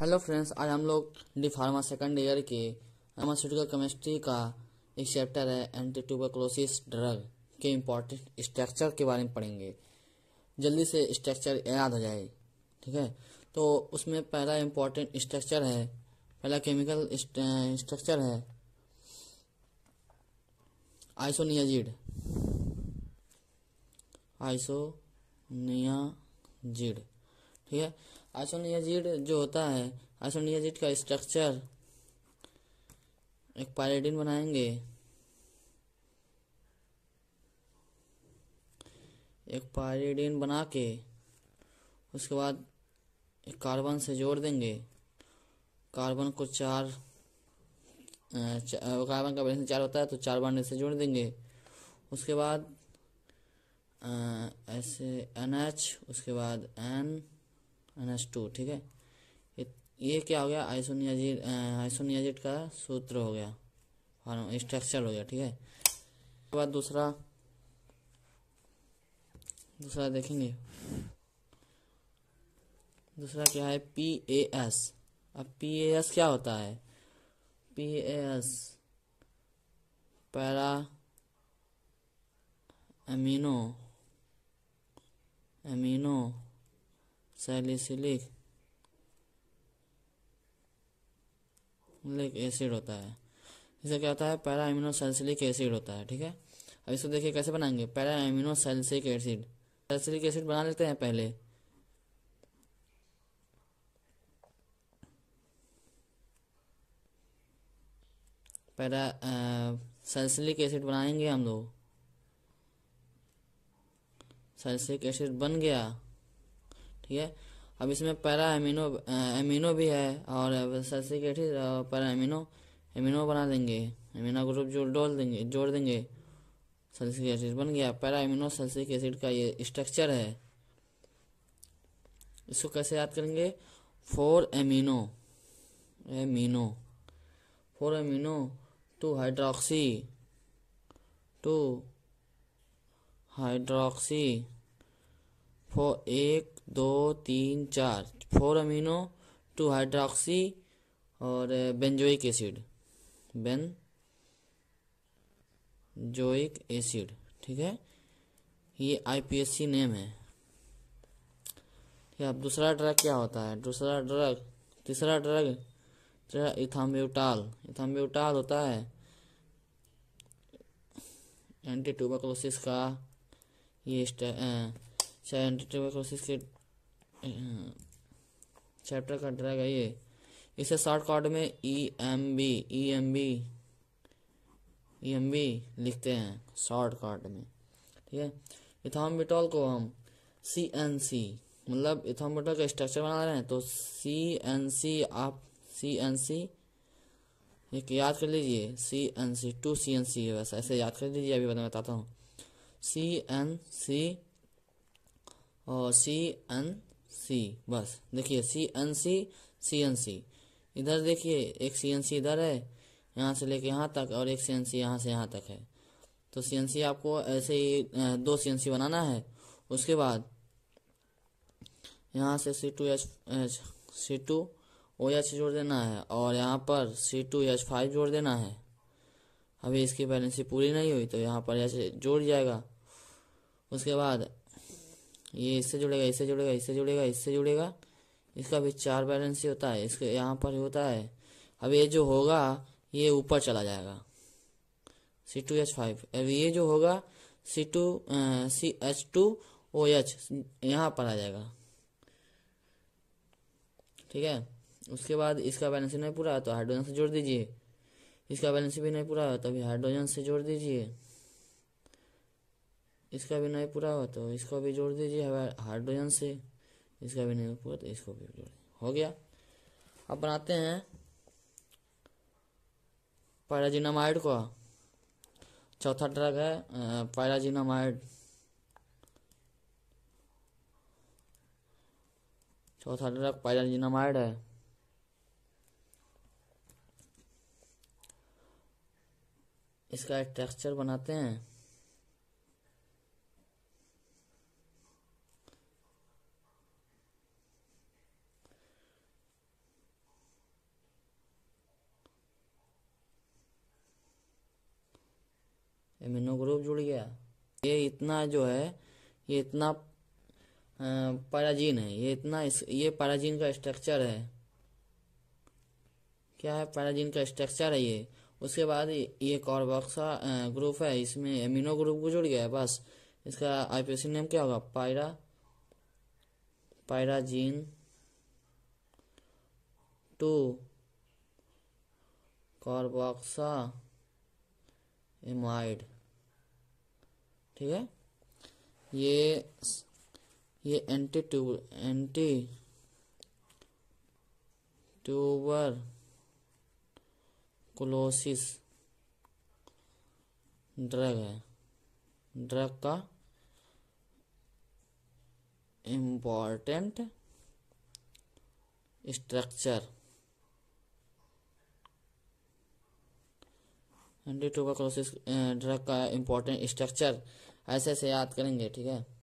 Hello friends, आज हम लोग डी फार्मा सेकंड ईयर के फार्मास्यूटिकल केमिस्ट्री का एक चैप्टर है एंटी ट्यूबरक्लोसिस ड्रग के इम्पॉर्टेंट स्ट्रक्चर के बारे में पढ़ेंगे। जल्दी से स्ट्रक्चर याद हो जाए, ठीक है। तो उसमें पहला इम्पॉर्टेंट स्ट्रक्चर है, पहला केमिकल स्ट्रक्चर है आइसोनियाजिड। आइसोनियाजिड, ठीक है। आइसोनियाजिड जो होता है, आइसोनियाजिड का स्ट्रक्चर एक पायरिडीन बनाएंगे, एक पायरिडीन बना के उसके बाद एक कार्बन से जोड़ देंगे। कार्बन को कार्बन का वैलेंस 4 होता है तो 4 बार से जोड़ देंगे। उसके बाद ऐसे NH, उसके बाद NH2, ठीक है। ये क्या हो गया? आइसोनियाजिड का सूत्र हो गया, और स्ट्रक्चर हो गया, ठीक है। उसके बाद दूसरा देखेंगे। दूसरा क्या है? PAS। अब PAS क्या होता है? PAS पैरा-अमीनोसैलिसिलिक एसिड होता है। इसका क्या होता है? पैरा-अमीनोसैलिसिलिक एसिड होता है, ठीक है। अब इसको देखिए कैसे बनाएंगे। पैरा-अमीनोसैलिसिलिक एसिड, सैलिसिलिक एसिड बना लेते हैं पहले। सैलिसिलिक एसिड बनाएंगे हम लोग। सैलिसिलिक एसिड बन गया, ठीक है। अब इसमें पैरा एमिनो भी है और सैलिसिलिक एसिड और पैरा एमिनो बना देंगे। एमिनो ग्रुप जोड़ देंगे, सैलिसिलिक एसिड बन गया। पैरा एमिनो सैलिसिलिक एसिड का ये स्ट्रक्चर है। इसको कैसे याद करेंगे? 4 एमिनो 2 हाइड्रोक्सी 4 1 2 3 4 4 अमीनो 2 हाइड्रोक्सी और बेंजोइक एसिड, ठीक है। ये IPAC नेम है। अब दूसरा ड्रग क्या होता है? तीसरा ड्रग इथाम्ब्यूटाल होता है। एंटी ट्यूबरक्लोसिस का ये एंटी ट्यूबरक्लोसिस के चैप्टर का ड्रग है ये। इसे शॉर्टकट में EMB लिखते हैं शॉर्टकट में, ठीक है। इथाम्ब्यूटॉल को हम CNC, मतलब इथाम्ब्यूटॉल का स्ट्रक्चर बना रहे हैं तो CNC एक याद कर लीजिए। CNC 2 CNC है, बस ऐसे याद कर लीजिए। अभी मैं बताता हूँ। CNC और CNC, बस देखिए CNC। इधर देखिए एक CNC इधर है, यहाँ से लेके यहाँ तक, और एक CNC यहाँ से यहाँ तक है। तो CNC आपको ऐसे ही 2 CNC बनाना है। उसके बाद यहाँ से C2OH जोड़ देना है और यहाँ पर C2H5 जोड़ देना है। अभी इसकी बैलेंसी पूरी नहीं हुई तो यहाँ पर ऐसे जोड़ जाएगा। उसके बाद ये इससे जुड़ेगा। इसका भी 4 बैलेंसी होता है, इसके यहाँ पर होता है। अब ये जो होगा ये ऊपर चला जाएगा C2H5। अब ये जो होगा CH2OH यहाँ पर आ जाएगा, ठीक है। उसके बाद इसका बैलेंसी नहीं पूरा तो हाइड्रोजन से जोड़ दीजिए। इसका बैलेंसी भी नहीं पूरा हो तो अभी हाइड्रोजन से जोड़ दीजिए। इसका भी नहीं पूरा हो तो इसको भी जोड़ दीजिए हाइड्रोजन से। इसका भी नहीं पूरा तो इसको भी जोड़, हो गया। अब बनाते हैं पायराजिनामाइड को। चौथा ड्रग है पायराजिनामाइड। चौथा ड्रग पायराजिनामाइड है। इसका स्ट्रक्चर बनाते हैं। एमिनो ग्रुप जुड़ गया। ये इतना जो है ये इतना पैराजीन है, ये इतना ये पैराजीन का स्ट्रक्चर है, क्या है पैराजीन का स्ट्रक्चर है ये। उसके बाद ये कार्बोक्सा ग्रुप है, इसमें एमिनो ग्रुप को जुड़ गया है बस। इसका आईपीएसी नेम क्या होगा, पैराजीन 2 कार्बोक्सामाइड, ठीक है। ये एंटी ट्यूबरकुलोसिस ड्रग है, ड्रग का important structure. Anti tuberculosis drug का इम्पोर्टेंट स्ट्रक्चर ऐसे याद करेंगे, ठीक है।